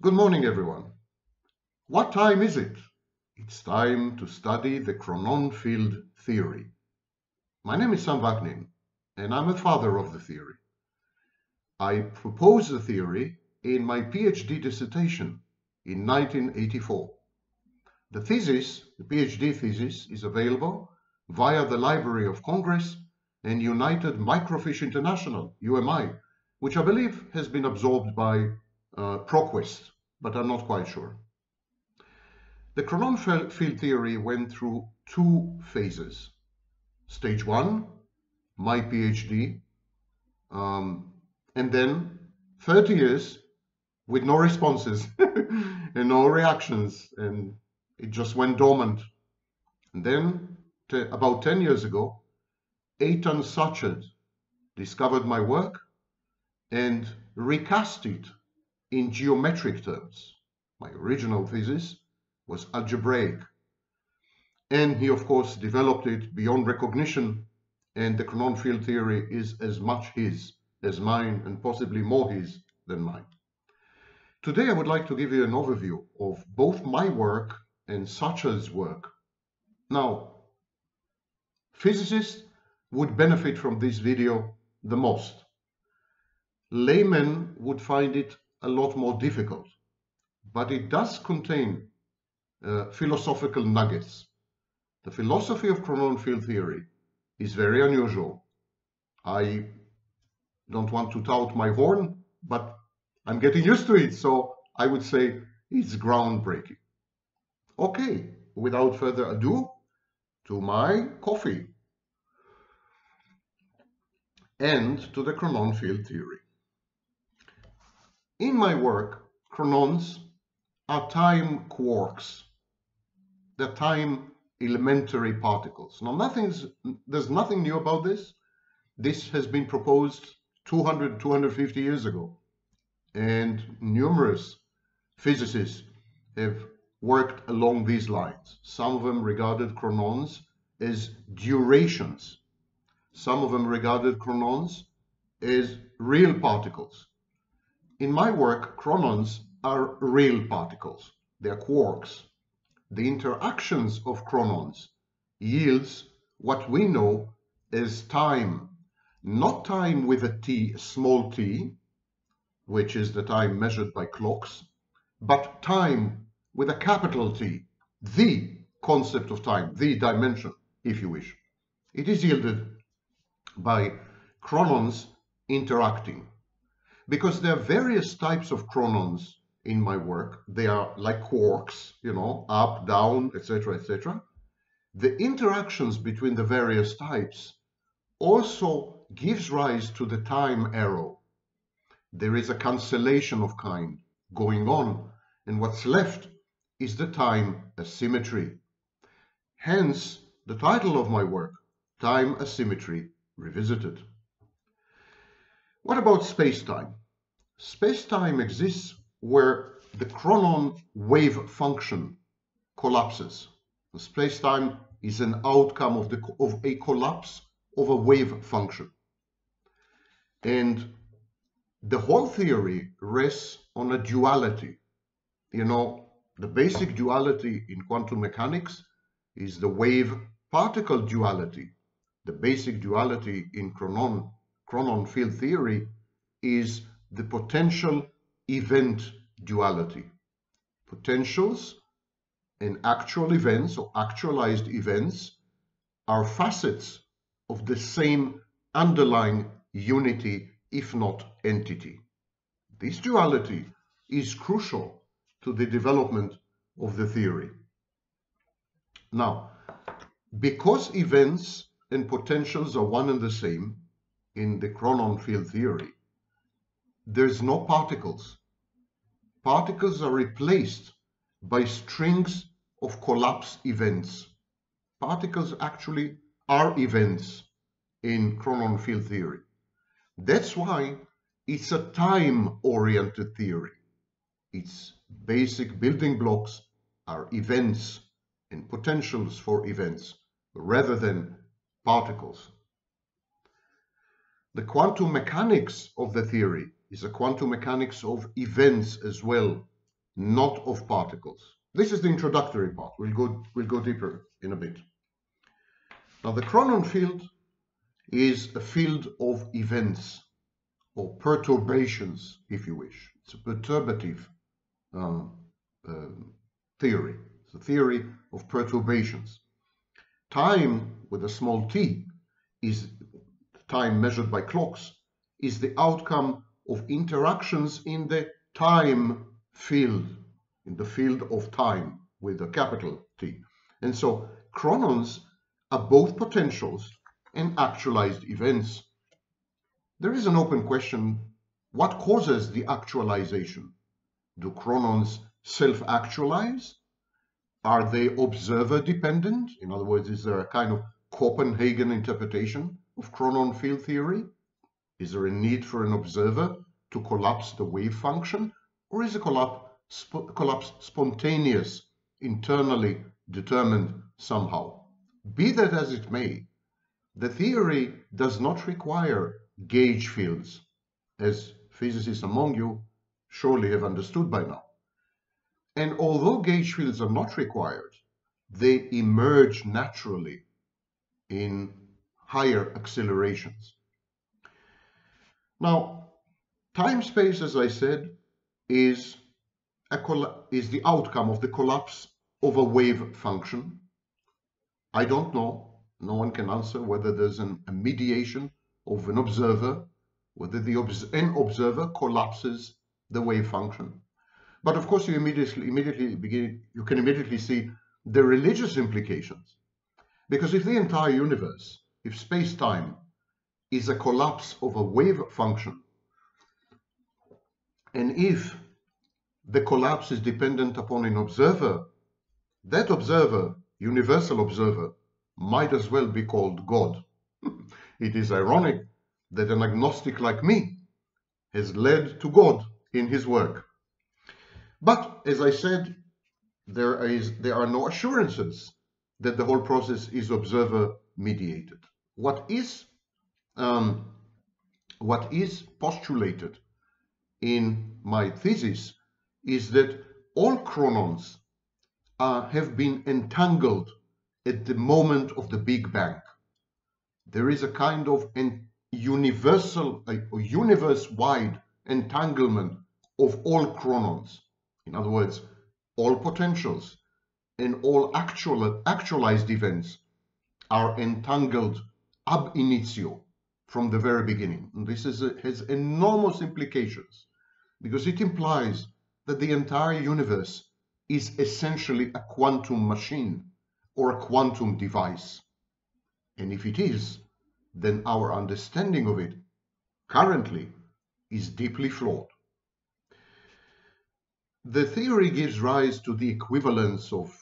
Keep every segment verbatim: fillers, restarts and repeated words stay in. Good morning, everyone. What time is it? It's time to study the Chronon Field Theory. My name is Sam Vaknin, and I'm a father of the theory. I proposed the theory in my PhD dissertation in nineteen eighty-four. The thesis, the PhD thesis, is available via the Library of Congress and United Microfilms International, U M I, which I believe has been absorbed by uh, ProQuest, but I'm not quite sure. The Chronon field theory went through two phases. Stage one, my PhD, um, and then thirty years with no responses and no reactions, and it just went dormant. And then, about ten years ago, Eitan Suchard discovered my work and recast it in geometric terms. My original thesis was algebraic, and he of course developed it beyond recognition, and the Chronon field theory is as much his as mine, and possibly more his than mine. Today I would like to give you an overview of both my work and Suchard's work. Now, physicists would benefit from this video the most. Laymen would find it a lot more difficult, but it does contain uh, philosophical nuggets. The philosophy of Chronon field theory is very unusual. I don't want to tout my horn, but I'm getting used to it, so I would say it's groundbreaking. Okay, without further ado, to my coffee and to the Chronon field theory. In my work, chronons are time quarks. They're time elementary particles. Now, nothing's, there's nothing new about this. This has been proposed two hundred, two hundred fifty years ago, and numerous physicists have worked along these lines. Some of them regarded chronons as durations. Some of them regarded chronons as real particles. In my work, chronons are real particles. They are quarks. The interactions of chronons yields what we know as time. Not time with a t, small t, which is the time measured by clocks, but time with a capital T, the concept of time, the dimension, if you wish. It is yielded by chronons interacting. Because there are various types of chronons in my work. They are like quarks, you know, up, down, et cetera, et cetera. The interactions between the various types also gives rise to the time arrow. There is a cancellation of kind going on, and what's left is the time asymmetry. Hence, the title of my work, Time Asymmetry Revisited. What about space-time? Space-time exists where the chronon wave function collapses. The space-time is an outcome of, the, of a collapse of a wave function. And the whole theory rests on a duality. You know, the basic duality in quantum mechanics is the wave-particle duality. The basic duality in chronon Chronon field theory is the potential event duality. Potentials and actual events or actualized events are facets of the same underlying unity, if not entity. This duality is crucial to the development of the theory. Now, because events and potentials are one and the same, in the Chronon field theory, there's no particles. Particles are replaced by strings of collapse events. Particles actually are events in Chronon field theory. That's why it's a time-oriented theory. Its basic building blocks are events and potentials for events rather than particles. The quantum mechanics of the theory is a quantum mechanics of events as well, not of particles. This is the introductory part. We'll go, we'll go deeper in a bit. Now, the chronon field is a field of events or perturbations, if you wish. It's a perturbative uh, uh, theory. It's a theory of perturbations. Time, with a small t, is time measured by clocks, is the outcome of interactions in the time field, in the field of time with a capital T. And so chronons are both potentials and actualized events. There is an open question: what causes the actualization? Do chronons self-actualize? Are they observer-dependent? In other words, is there a kind of Copenhagen interpretation of chronon field theory? Is there a need for an observer to collapse the wave function? Or is a collapse, sp collapse spontaneous, internally determined somehow? Be that as it may, the theory does not require gauge fields, as physicists among you surely have understood by now. And although gauge fields are not required, they emerge naturally in higher accelerations. Now, time-space, as I said, is, a is the outcome of the collapse of a wave function. I don't know. No one can answer whether there's an, a mediation of an observer, whether the obs an observer collapses the wave function. But of course, you immediately, immediately begin, you can immediately see the religious implications. Because if the entire universe, if space-time, is a collapse of a wave function, and if the collapse is dependent upon an observer, that observer, universal observer, might as well be called God. It is ironic that an agnostic like me has led to God in his work. But, as I said, there is, there are no assurances that the whole process is observer-mediated. What is, um, what is postulated in my thesis is that all chronons uh, have been entangled at the moment of the Big Bang. There is a kind of an universal, a universe-wide entanglement of all chronons. In other words, all potentials and all actual, actualized events are entangled ab initio from the very beginning. And this is a, has enormous implications, because it implies that the entire universe is essentially a quantum machine or a quantum device. And if it is, then our understanding of it currently is deeply flawed. The theory gives rise to the equivalence of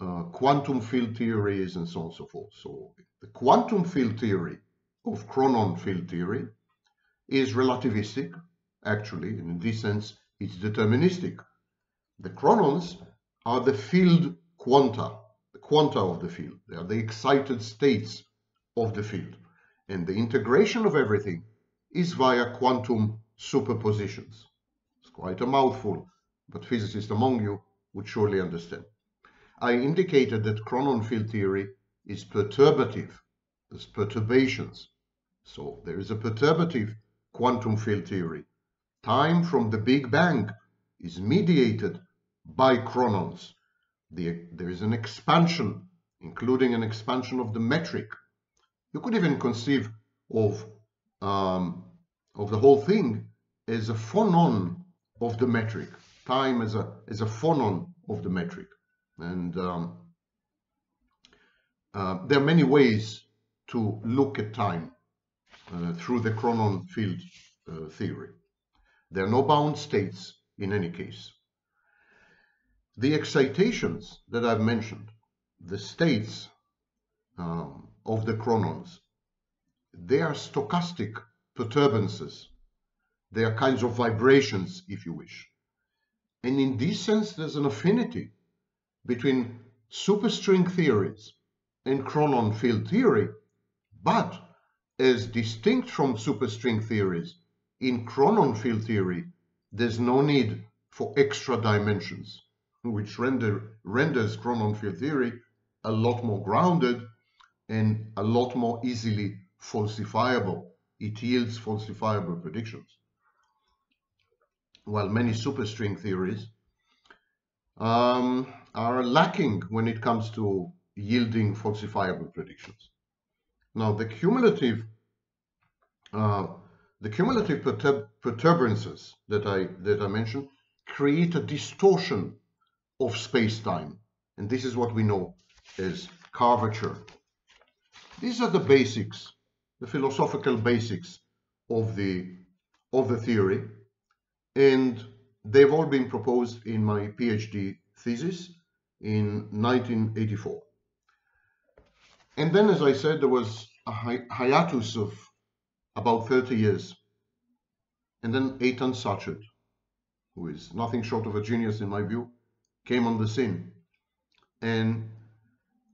uh, quantum field theories and so on and so forth. So the quantum field theory of chronon field theory is relativistic, actually, and in this sense it's deterministic. The chronons are the field quanta, the quanta of the field. They are the excited states of the field. And the integration of everything is via quantum superpositions. It's quite a mouthful, but physicists among you would surely understand. I indicated that chronon field theory is perturbative. There's perturbations. So there is a perturbative quantum field theory. Time from the Big Bang is mediated by chronons. There is an expansion, including an expansion of the metric. You could even conceive of, um, of the whole thing as a phonon of the metric. Time as a, as a phonon of the metric. And um, uh, there are many ways to look at time uh, through the chronon field uh, theory. There are no bound states in any case. The excitations that I've mentioned, the states um, of the chronons, they are stochastic perturbances. They are kinds of vibrations, if you wish. And in this sense, there's an affinity between superstring theories and chronon field theory, but as distinct from superstring theories, in chronon field theory, there's no need for extra dimensions, which render, renders Chronon field theory a lot more grounded and a lot more easily falsifiable. It yields falsifiable predictions. While many superstring theories um, are lacking when it comes to yielding falsifiable predictions. Now, the cumulative uh, the cumulative perturb perturbances that I that I mentioned create a distortion of space-time, and this is what we know as curvature. These are the basics, the philosophical basics of the of the theory, and they've all been proposed in my PhD thesis in nineteen eighty-four. And then, as I said, there was a hi hiatus of about thirty years, and then Eitan Suchard, who is nothing short of a genius in my view, came on the scene, and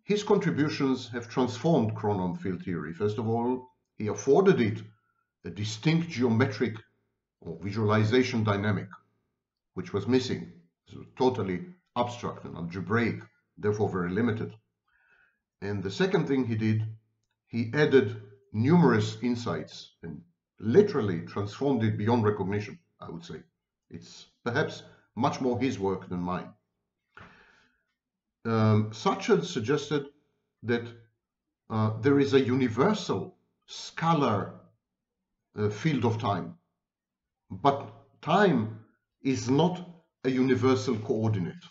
his contributions have transformed Chronon field theory. First of all, he afforded it a distinct geometric or visualization dynamic, which was missing. So totally abstract and algebraic, therefore very limited. And the second thing he did, he added numerous insights and literally transformed it beyond recognition, I would say. It's perhaps much more his work than mine. Um, Suchard suggested that uh, there is a universal scalar uh, field of time, but time is not a universal coordinate.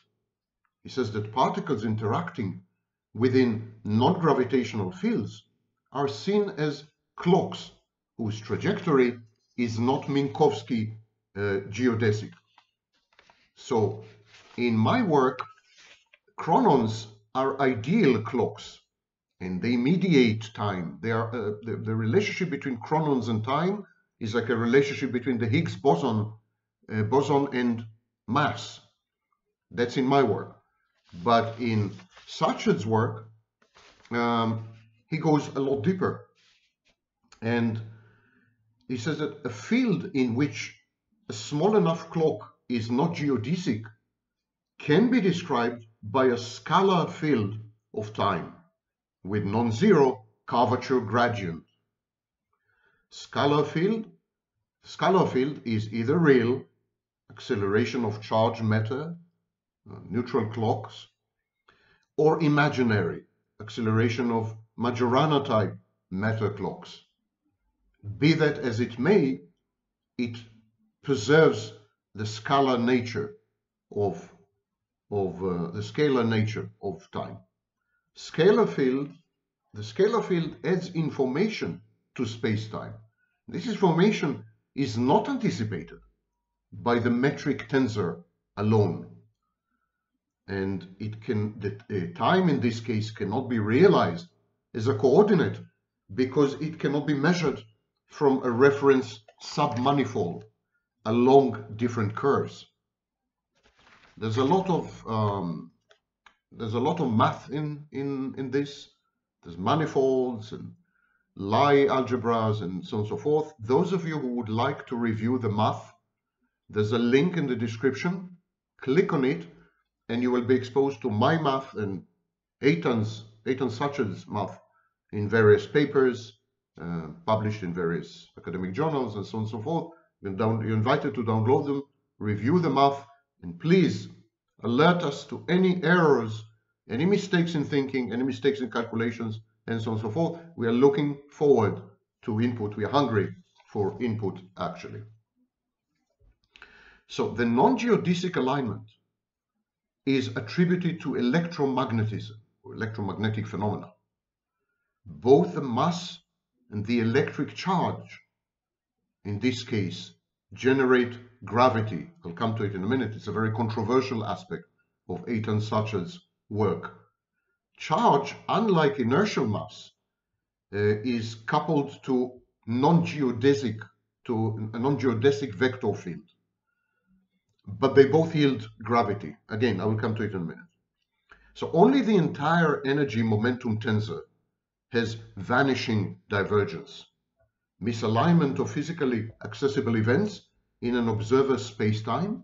He says that particles interacting within non-gravitational fields are seen as clocks whose trajectory is not Minkowski uh, geodesic. So in my work, chronons are ideal clocks, and they mediate time. They are, uh, the, the relationship between chronons and time is like a relationship between the Higgs boson, uh, boson and mass. That's in my work. But in Suchard's work, um, he goes a lot deeper. And he says that a field in which a small enough clock is not geodesic can be described by a scalar field of time with non-zero curvature gradient. Scalar field, scalar field is either real, acceleration of charged matter, neutral clocks, or imaginary, acceleration of Majorana type matter clocks. Be that as it may, it preserves the scalar nature of of uh, the scalar nature of time. Scalar field, the scalar field adds information to space-time. This information is not anticipated by the metric tensor alone. And it can, the time in this case cannot be realized as a coordinate because it cannot be measured from a reference submanifold along different curves. There's a lot of um, there's a lot of math in in in this. There's manifolds and Lie algebras and so on and so forth. Those of you who would like to review the math, there's a link in the description. Click on it, and you will be exposed to my math and Eitan's, Eitan Suchard's math in various papers, uh, published in various academic journals, and so on and so forth. You're, down, you're invited to download them, review the math, and please alert us to any errors, any mistakes in thinking, any mistakes in calculations, and so on and so forth. We are looking forward to input. We are hungry for input, actually. So the non-geodesic alignment is attributed to electromagnetism, or electromagnetic phenomena. Both the mass and the electric charge, in this case, generate gravity. I'll come to it in a minute. It's a very controversial aspect of Eitan Suchard's work. Charge, unlike inertial mass, uh, is coupled to non-geodesic to a non-geodesic vector field, but they both yield gravity. Again, I will come to it in a minute. So only the entire energy momentum tensor has vanishing divergence, misalignment of physically accessible events in an observer's space-time,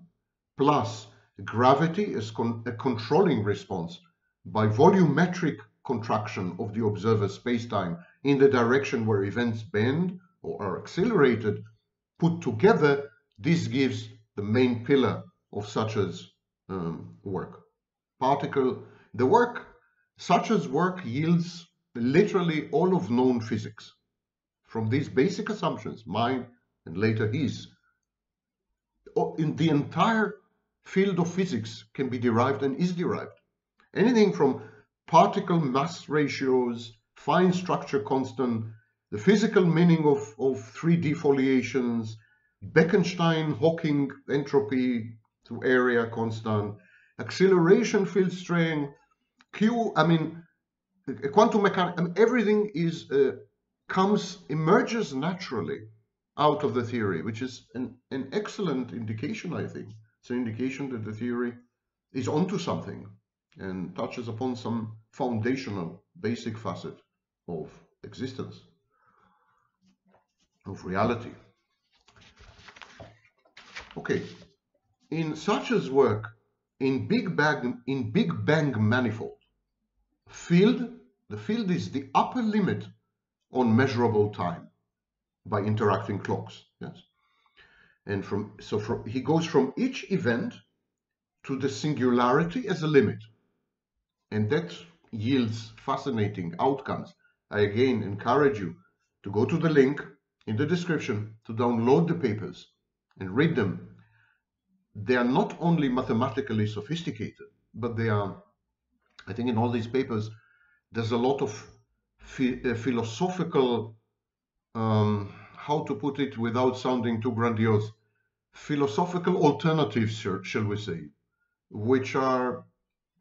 plus gravity is con a controlling response by volumetric contraction of the observer's spacetime in the direction where events bend or are accelerated, put together, this gives the main pillar of Suchard's um, work. Particle, the work, Suchard's work yields literally all of known physics. From these basic assumptions, mine and later his, in the entire field of physics can be derived and is derived. Anything from particle mass ratios, fine structure constant, the physical meaning of, of three D foliations, Bekenstein-Hawking entropy through area constant, acceleration field strength, Q, I mean, quantum mechanics, I mean, everything is, uh, comes, emerges naturally out of the theory, which is an, an excellent indication, I think. It's an indication that the theory is onto something and touches upon some foundational, basic facet of existence, of reality. Okay, in Suchard's work, in Big Bang, in Big Bang manifold, field, the field is the upper limit on measurable time by interacting clocks. Yes, and from so from, he goes from each event to the singularity as a limit, and that yields fascinating outcomes. I again encourage you to go to the link in the description to download the papers and read them. They are not only mathematically sophisticated, but they are, I think in all these papers, there's a lot of ph philosophical, um, how to put it without sounding too grandiose, philosophical alternatives, shall we say, which are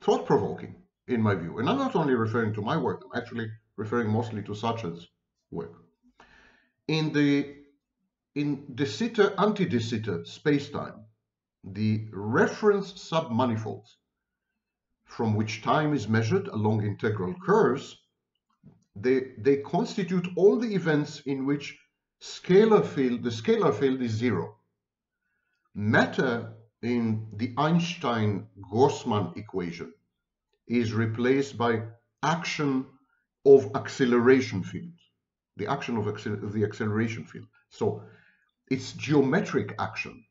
thought-provoking in my view. And I'm not only referring to my work, I'm actually referring mostly to Suchard's work. In the in de-sitter, anti-de-sitter spacetime, the reference submanifolds from which time is measured along integral curves, they, they constitute all the events in which scalar field, the scalar field is zero. Matter in the Einstein-Grossman equation is replaced by action of acceleration field, the action of accel the acceleration field. So it's geometric action,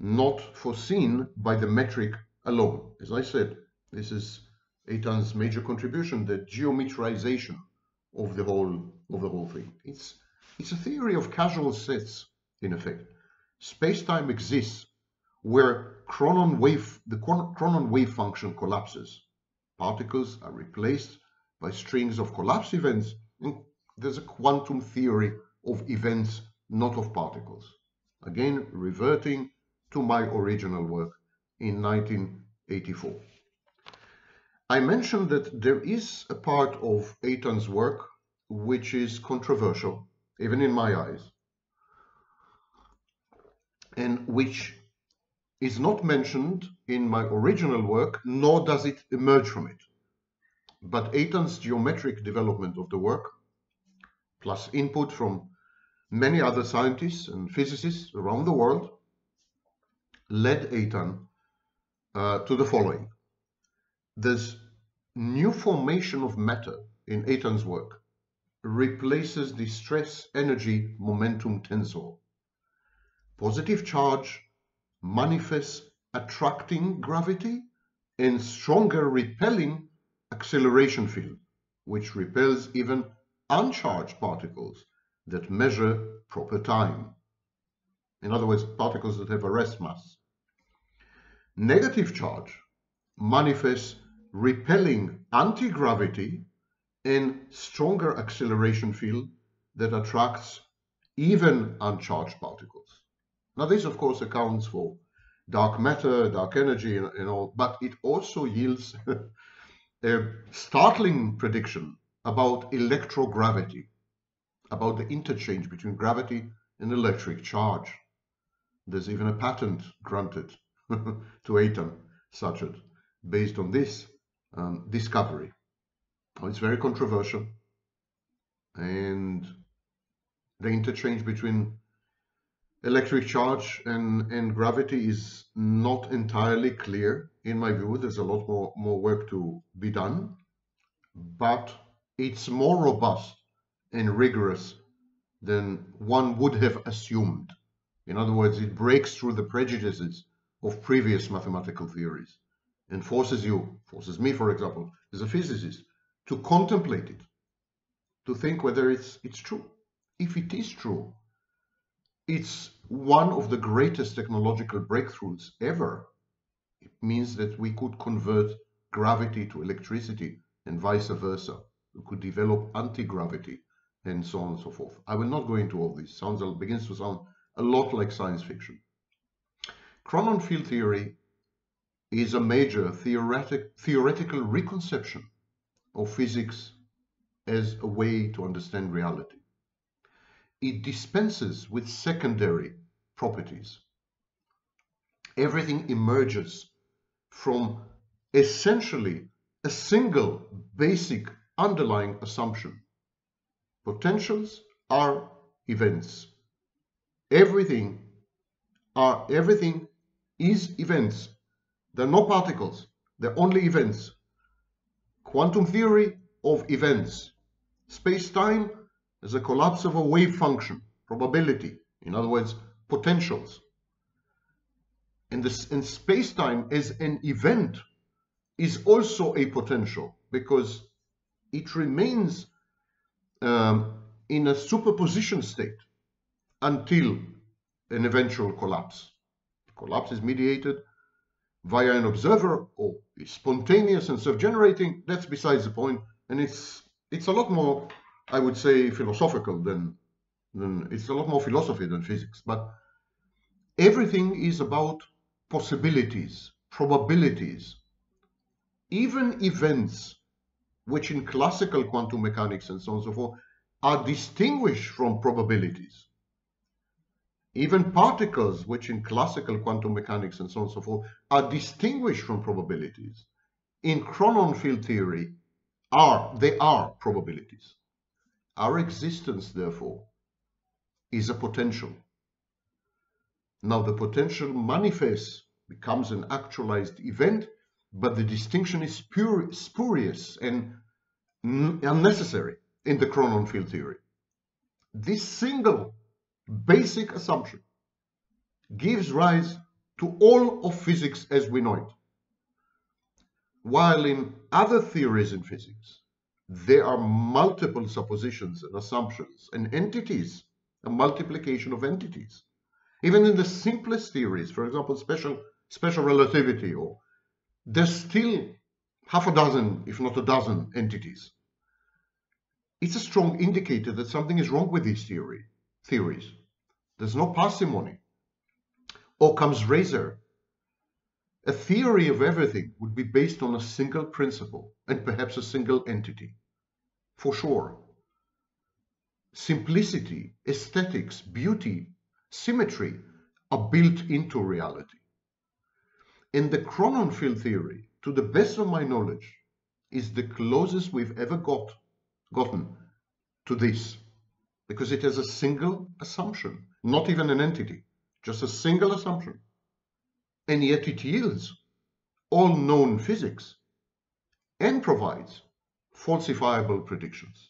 not foreseen by the metric alone. As I said, this is Eitan's major contribution, the geometrization of the whole of the whole thing. It's it's a theory of causal sets, in effect. Space-time exists where chronon wave the chronon wave function collapses. Particles are replaced by strings of collapse events, and there's a quantum theory of events, not of particles. Again, reverting to my original work in nineteen eighty-four. I mentioned that there is a part of Eitan's work which is controversial, even in my eyes, and which is not mentioned in my original work, nor does it emerge from it. But Eitan's geometric development of the work, plus input from many other scientists and physicists around the world, led Eitan uh, to the following. This new formation of matter in Eitan's work replaces the stress-energy-momentum tensor. Positive charge manifests attracting gravity and stronger repelling acceleration field, which repels even uncharged particles that measure proper time. In other words, particles that have a rest mass. Negative charge manifests repelling anti-gravity and stronger acceleration field that attracts even uncharged particles. Now this, of course, accounts for dark matter, dark energy, and, and all, but it also yields a startling prediction about electrogravity, about the interchange between gravity and electric charge. There's even a patent granted to Eitan Suchard based on this um, discovery. Now, it's very controversial, and the interchange between electric charge and, and gravity is not entirely clear. In my view, there's a lot more, more work to be done, but it's more robust and rigorous than one would have assumed. In other words, it breaks through the prejudices of previous mathematical theories and forces you, forces me, for example, as a physicist, to contemplate it, to think whether it's, it's true. If it is true, it's one of the greatest technological breakthroughs ever. It means that we could convert gravity to electricity and vice versa. We could develop anti-gravity and so on and so forth. I will not go into all this. Sounds begins to sound a lot like science fiction. Chronon field theory is a major theoretic, theoretical reconception of physics as a way to understand reality. It dispenses with secondary properties. Everything emerges from essentially a single basic underlying assumption. Potentials are events. Everything are everything is events. There are no particles. There are only events. Quantum theory of events. Space-time is a collapse of a wave function, probability. In other words, potentials. And, this, and space-time as an event is also a potential because it remains um, in a superposition state until an eventual collapse. The collapse is mediated via an observer or is spontaneous and self-generating. That's besides the point. And it's it's a lot more, I would say, philosophical than, than it's a lot more philosophy than physics. But everything is about possibilities, probabilities. Even events, which in classical quantum mechanics and so on and so forth, are distinguished from probabilities. Even particles, which in classical quantum mechanics and so on and so forth, are distinguished from probabilities. In Chronon field theory, are, they are probabilities. Our existence, therefore, is a potential. Now, the potential manifests, becomes an actualized event, but the distinction is spurious and unnecessary in the Chronon field theory. This single basic assumption gives rise to all of physics as we know it. While in other theories in physics, there are multiple suppositions and assumptions and entities, a multiplication of entities. Even in the simplest theories, for example, special, special relativity, or there's still half a dozen, if not a dozen, entities. It's a strong indicator that something is wrong with these theory, theories. There's no parsimony. Or comes razor. A theory of everything would be based on a single principle and perhaps a single entity, for sure. Simplicity, aesthetics, beauty, symmetry are built into reality. And the Chronon field theory, to the best of my knowledge, is the closest we've ever got, gotten to this, because it has a single assumption, not even an entity, just a single assumption. And yet it yields all known physics and provides falsifiable predictions.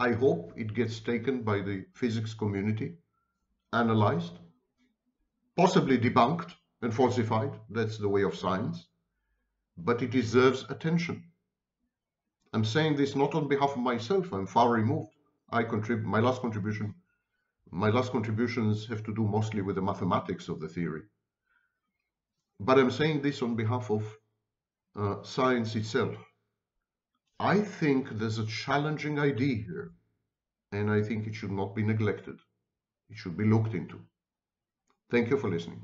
I hope it gets taken by the physics community, analyzed, possibly debunked and falsified. That's the way of science. But it deserves attention. I'm saying this not on behalf of myself. I'm far removed. I contribute my last contribution. My last contributions have to do mostly with the mathematics of the theory. But I'm saying this on behalf of uh, science itself. I think there's a challenging idea here, and I think it should not be neglected. It should be looked into. Thank you for listening.